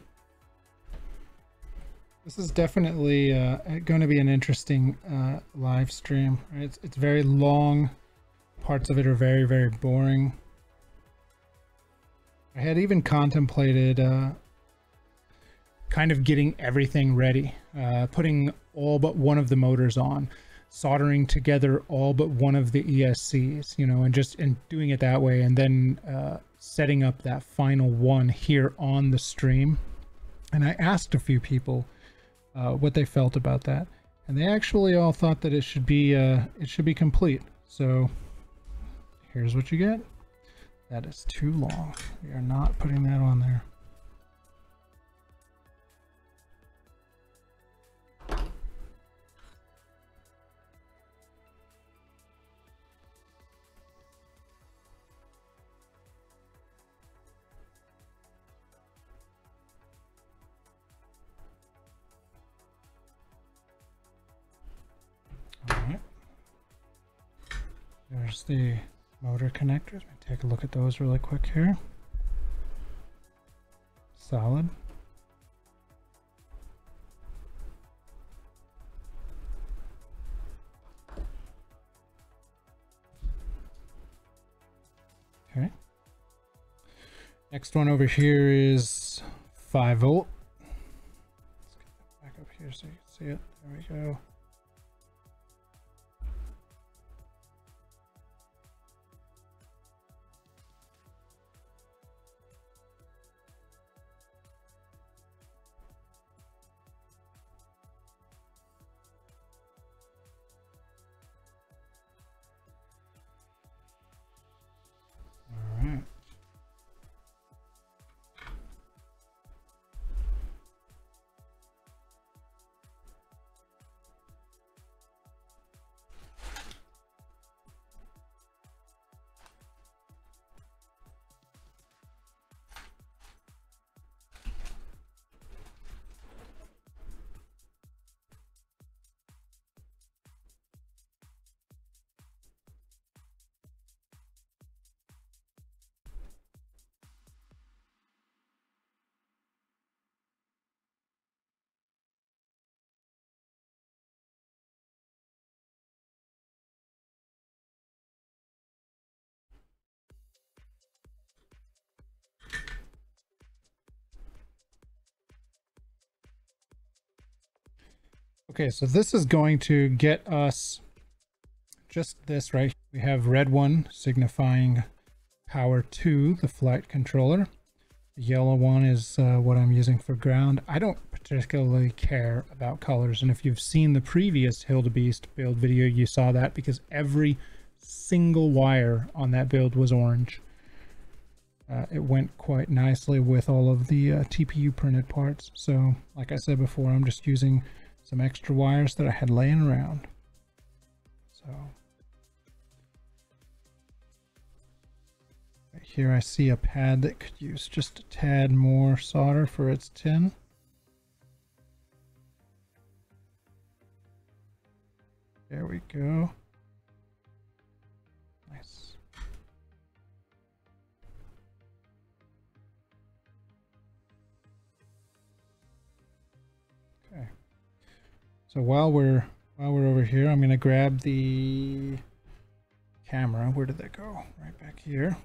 This is definitely uh, going to be an interesting uh, live stream. Right? It's, it's very long. Parts of it are very, very boring. I had even contemplated uh, kind of getting everything ready, uh, putting all but one of the motors on, soldering together all but one of the E S Cs, you know, and just and doing it that way, and then uh, setting up that final one here on the stream. And I asked a few people uh, what they felt about that, and they actually all thought that it should be uh, it should be complete. So here's what you get. That is too long. We are not putting that on there. All right. There's the motor connectors. Let me take a look at those really quick here. Solid. Okay. Next one over here is five volt. Let's get that back up here so you can see it. There we go. Okay, so this is going to get us just this right. We have red one signifying power to the flight controller. The yellow one is uh, what I'm using for ground. I don't particularly care about colors, and if you've seen the previous Hildabeast build video, you saw that because every single wire on that build was orange. Uh, it went quite nicely with all of the uh, T P U printed parts. So, like I said before, I'm just using some extra wires that I had laying around. So right here I see a pad that could use just a tad more solder for its tin. There we go. Nice. So while we're while we're over here, I'm gonna grab the camera. Where did that go? Right back here.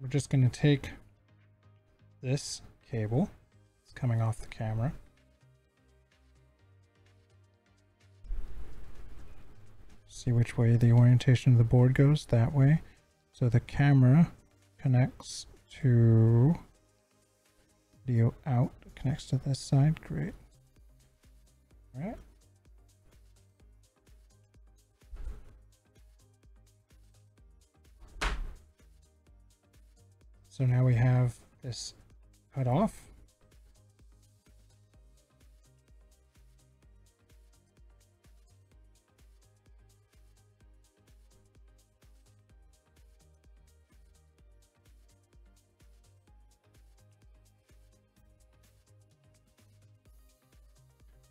We're just gonna take this cable. It's coming off the camera. See which way the orientation of the board goes? That way. So the camera connects to video out, connects to this side. Great. All right. So now we have this cut off.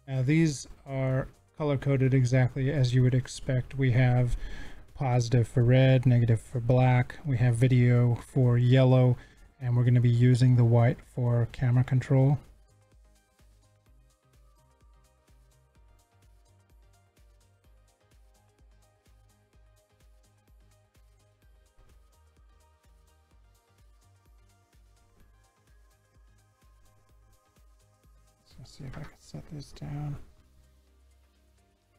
Now these are color coded exactly as you would expect. We have positive for red, negative for black. We have video for yellow, and we're going to be using the white for camera control. Let's see if I can set this down.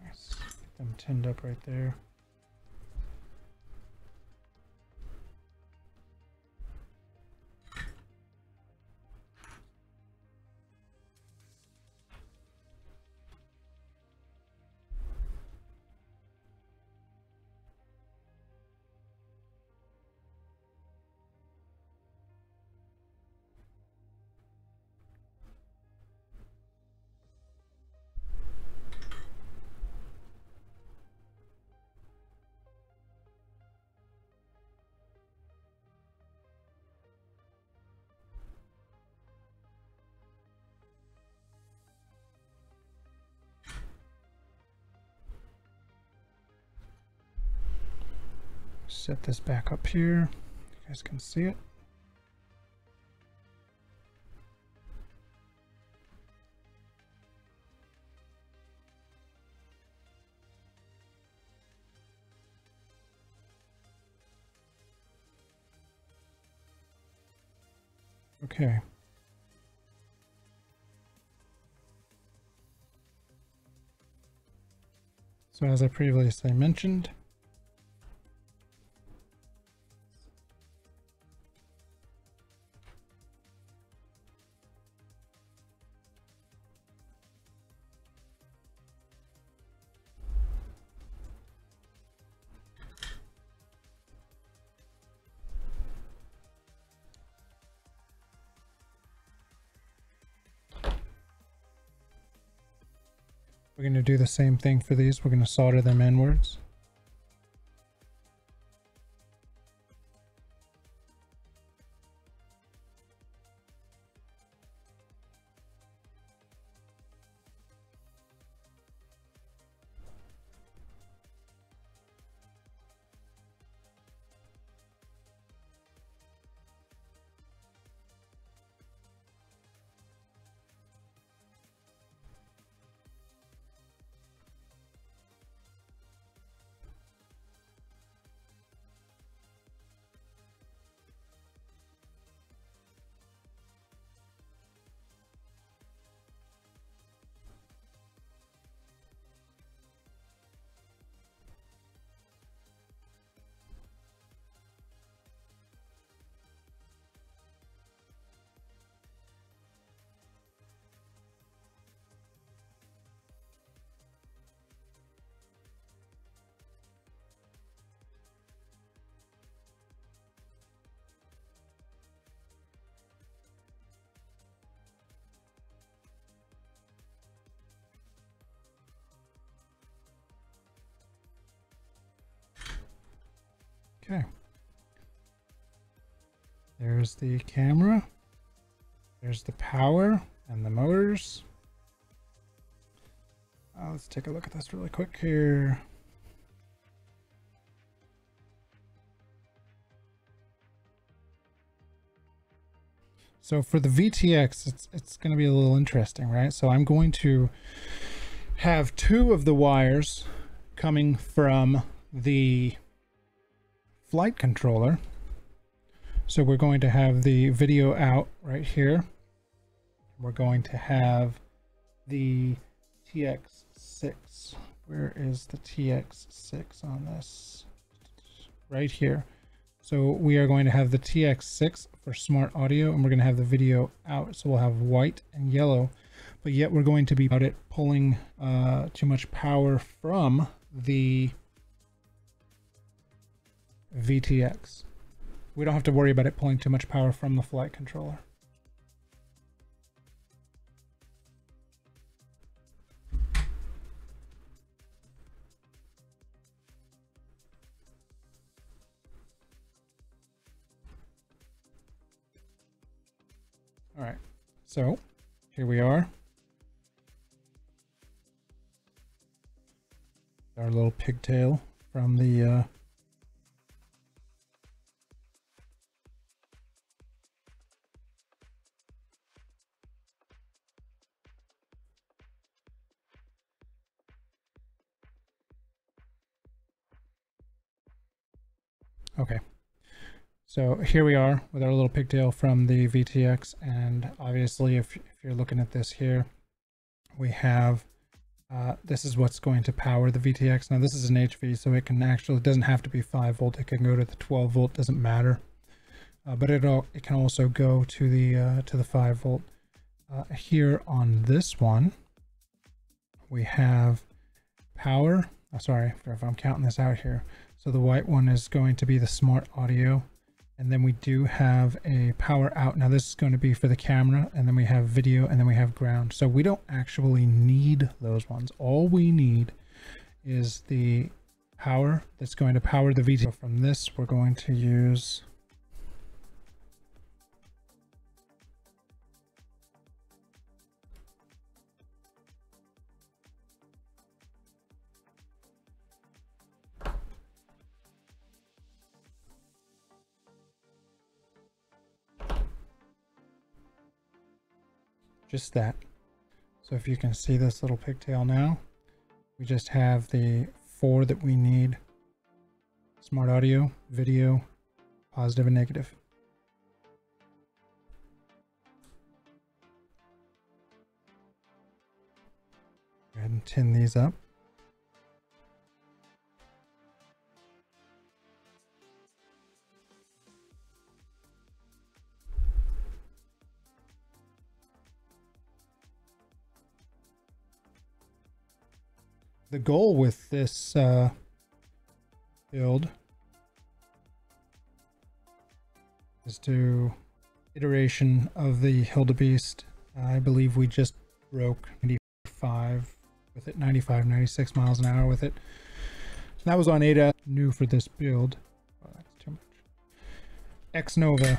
Let's get them tinned up right there. Set this back up here. You guys can see it. Okay. So as I previously mentioned, we're going to do the same thing for these. We're going to solder them inwards. Okay, there's the camera, there's the power and the motors. Uh, let's take a look at this really quick here. So for the V T X, it's, it's going to be a little interesting, right? So I'm going to have two of the wires coming from the flight controller. So we're going to have the video out right here. We're going to have the T X six. Where is the T X six on this? Right here. So we are going to have the T X six for smart audio, and we're going to have the video out. So we'll have white and yellow, but yet we're going to be about it pulling uh, too much power from the V T X. We don't have to worry about it pulling too much power from the flight controller. All right, so here we are. Our little pigtail from the uh, Okay, so here we are with our little pigtail from the V T X, and obviously if, if you're looking at this here, we have uh, this is what's going to power the V T X. Now this is an H V, so it can actually, it doesn't have to be five volt, it can go to the twelve volt, doesn't matter. Uh, but it all, it can also go to the uh, to the five volt. Uh, here on this one, we have power. Oh, sorry if I'm counting this out here. So the white one is going to be the smart audio, and then we do have a power out. Now this is going to be for the camera, and then we have video, and then we have ground. So we don't actually need those ones. All we need is the power that's going to power the V T X. So from this, we're going to use just that. So if you can see this little pigtail now, we just have the four that we need: smart audio, video, positive and negative. Go ahead and tin these up. The goal with this uh, build is to iteration of the Hildabeast. I believe we just broke ninety-five with it, ninety-five, ninety-six miles an hour with it. That was on A D A S, new for this build. Oh, that's too much. Xnova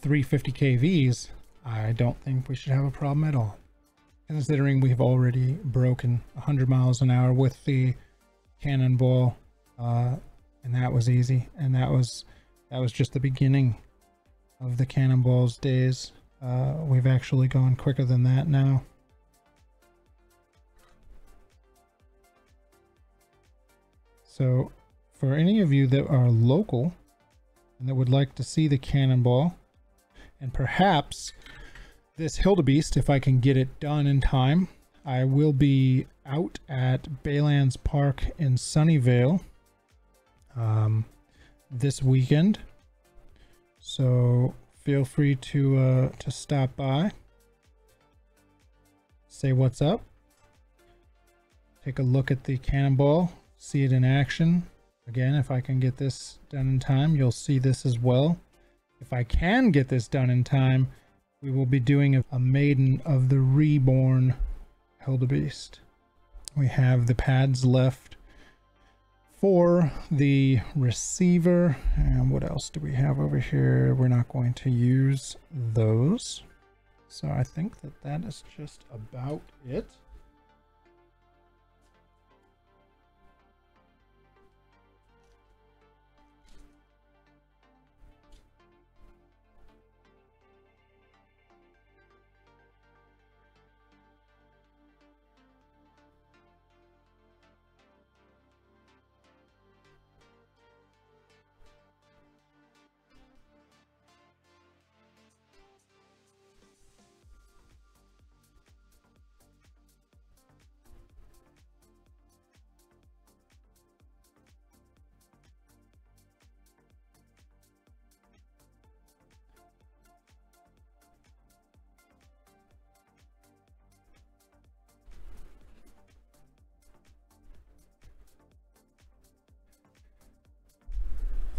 three fifty K Vs, I don't think we should have a problem at all, considering we've already broken one hundred miles an hour with the Cannonball, uh, and that was easy. And that was that was just the beginning of the Cannonball's days. Uh, we've actually gone quicker than that now. So for any of you that are local and that would like to see the Cannonball, and perhaps this Hildabeast, if I can get it done in time, I will be out at Baylands Park in Sunnyvale um, this weekend. So feel free to uh, to stop by, say what's up, take a look at the Cannonball, see it in action. Again, if I can get this done in time, you'll see this as well. If I can get this done in time, we will be doing a, a maiden of the reborn Hildabeast. We have the pads left for the receiver. And what else do we have over here? We're not going to use those. So I think that that is just about it.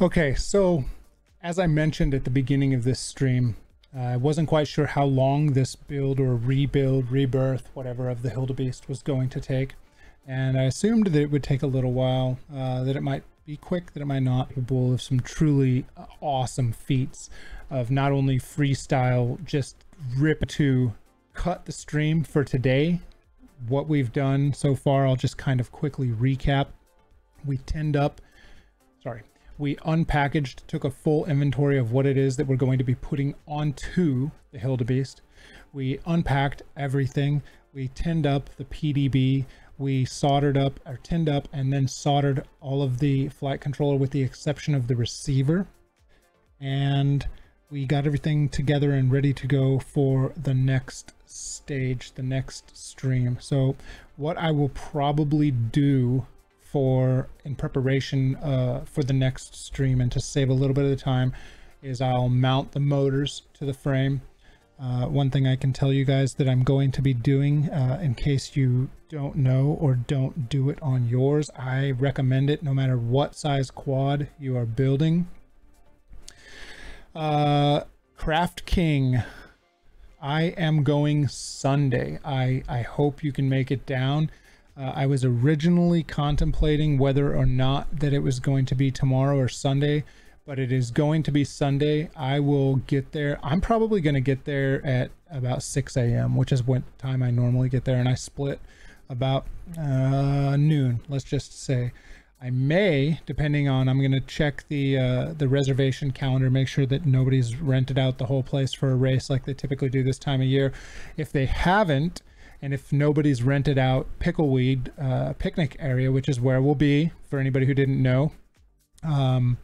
Okay, so as I mentioned at the beginning of this stream, uh, I wasn't quite sure how long this build or rebuild, rebirth, whatever, of the Hildabeast was going to take. And I assumed that it would take a little while, uh, that it might be quick, that it might not. Capable of some truly awesome feats of not only freestyle, just rip to cut the stream for today. What we've done so far, I'll just kind of quickly recap. We tinned up, sorry. We unpackaged, took a full inventory of what it is that we're going to be putting onto the Hildabeast. We unpacked everything. We tinned up the P D B. we soldered up or tinned up and then soldered all of the flight controller with the exception of the receiver, and we got everything together and ready to go for the next stage, the next stream. So what I will probably do for in preparation uh, for the next stream and to save a little bit of the time is I'll mount the motors to the frame. Uh, one thing I can tell you guys that I'm going to be doing, uh, in case you don't know or don't do it on yours, I recommend it no matter what size quad you are building. Uh, Craft King, I am going Sunday. I, I hope you can make it down. Uh, I was originally contemplating whether or not that it was going to be tomorrow or Sunday, but it is going to be Sunday. I will get there. I'm probably going to get there at about six A M, which is what time I normally get there. And I split about uh, noon, let's just say. I may, depending on, I'm going to check the uh, the reservation calendar, make sure that nobody's rented out the whole place for a race like they typically do this time of year. If they haven't, and if nobody's rented out Pickleweed uh, picnic area, which is where we'll be, for anybody who didn't know, um,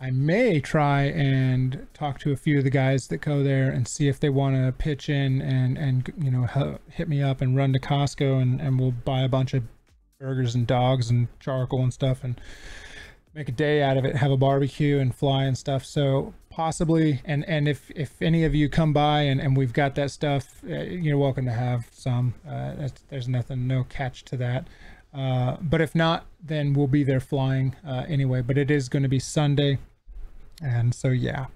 I may try and talk to a few of the guys that go there and see if they want to pitch in and, and you know, hit me up and run to Costco and, and we'll buy a bunch of burgers and dogs and charcoal and stuff and make a day out of it, have a barbecue and fly and stuff. So possibly, and, and if, if any of you come by and, and we've got that stuff, you're welcome to have some. Uh, there's nothing, no catch to that. Uh, but if not, then we'll be there flying uh, anyway, but it is going to be Sunday. And so, yeah.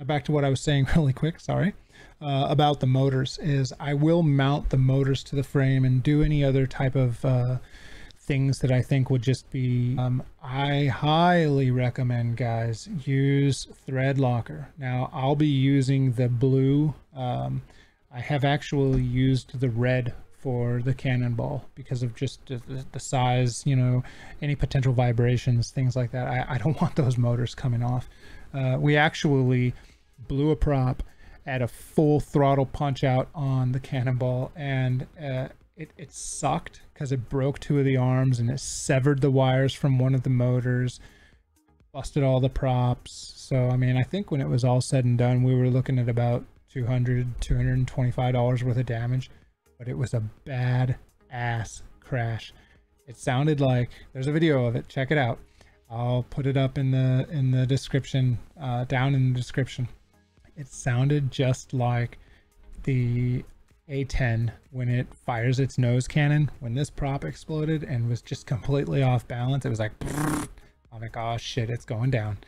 Back to what I was saying really quick, sorry, uh, about the motors is I will mount the motors to the frame and do any other type of uh, things that I think would just be, um, I highly recommend, guys, use ThreadLocker. Now I'll be using the blue. Um, I have actually used the red for the Cannonball because of just the size, you know, any potential vibrations, things like that. I, I don't want those motors coming off. Uh, we actually blew a prop at a full throttle punch out on the Cannonball, and uh, it, it sucked because it broke two of the arms and it severed the wires from one of the motors, busted all the props. So, I mean, I think when it was all said and done, we were looking at about two hundred, two hundred twenty-five dollars worth of damage. But it was a bad ass crash. It sounded like, there's a video of it, check it out. I'll put it up in the in the description, uh, down in the description. It sounded just like the A ten when it fires its nose cannon, when this prop exploded and was just completely off balance. It was like, pfft. I'm like, oh shit, it's going down.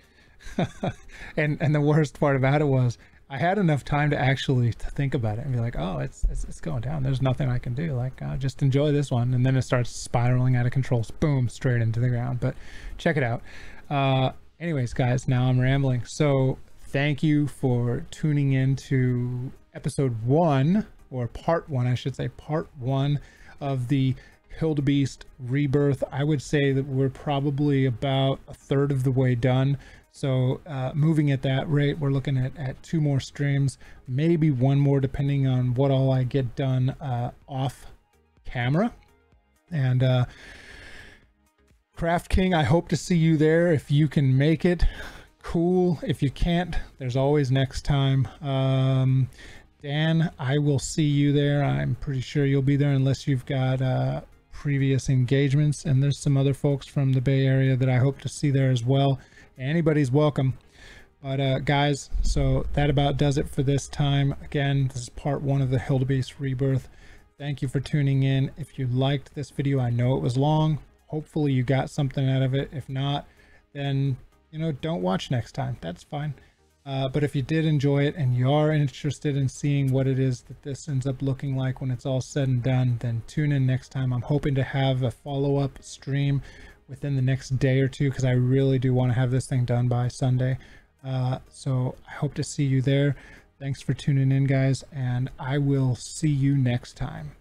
and and the worst part about it was I had enough time to actually to think about it and be like, oh, it's, it's, it's going down. There's nothing I can do. Like, uh, just enjoy this one. And then it starts spiraling out of control. Boom, straight into the ground. But check it out. Uh, anyways, guys, now I'm rambling. So thank you for tuning in to episode one, or part one, I should say, part one of the Hildabeast Rebirth. I would say that we're probably about a third of the way done. So uh, moving at that rate, we're looking at, at two more streams, maybe one more, depending on what all I get done uh, off camera. And uh, Craft King, I hope to see you there. If you can make it, cool. If you can't, there's always next time. Um, Dan, I will see you there. I'm pretty sure you'll be there unless you've got uh, previous engagements. And there's some other folks from the Bay Area that I hope to see there as well. Anybody's welcome. But uh guys, so that about does it for this time. Again, this is part one of the Hildabeast Rebirth. Thank you for tuning in. If you liked this video, I know it was long. Hopefully you got something out of it. If not, then you know, don't watch next time. That's fine. Uh, but if you did enjoy it and you are interested in seeing what it is that this ends up looking like when it's all said and done, then tune in next time. I'm hoping to have a follow-up stream within the next day or two, because I really do want to have this thing done by Sunday. Uh, so I hope to see you there. Thanks for tuning in, guys, and I will see you next time.